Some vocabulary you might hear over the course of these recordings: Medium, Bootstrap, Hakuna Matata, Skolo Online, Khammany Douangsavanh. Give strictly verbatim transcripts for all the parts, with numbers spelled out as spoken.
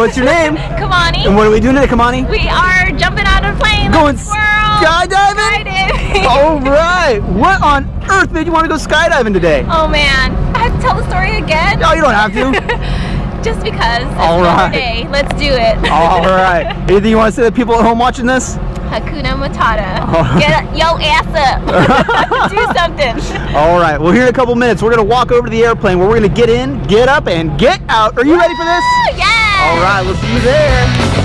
What's your name? Khammany. And what are we doing today, Khammany? We are jumping out of a plane. Going skydiving? Skydiving. All right. What on earth made you want to go skydiving today? Oh, man. I have to tell the story again? No, you don't have to. Just because. All right. Day. Let's do it. All right. Anything you want to say to people at home watching this? Hakuna Matata. Right. Get yo ass up. Do something. All right. Well, here in a couple minutes, we're going to walk over to the airplane where we're going to get in, get up, and get out. Are you Woo! Ready for this? Yeah. All right. We'll see you there.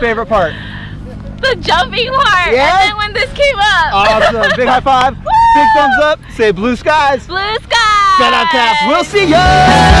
Favorite part? The jumping part. Yeah. And then when this came up. Awesome. Big high five. Big thumbs up. Say blue skies. Blue skies. Shout out, Caps. We'll see ya.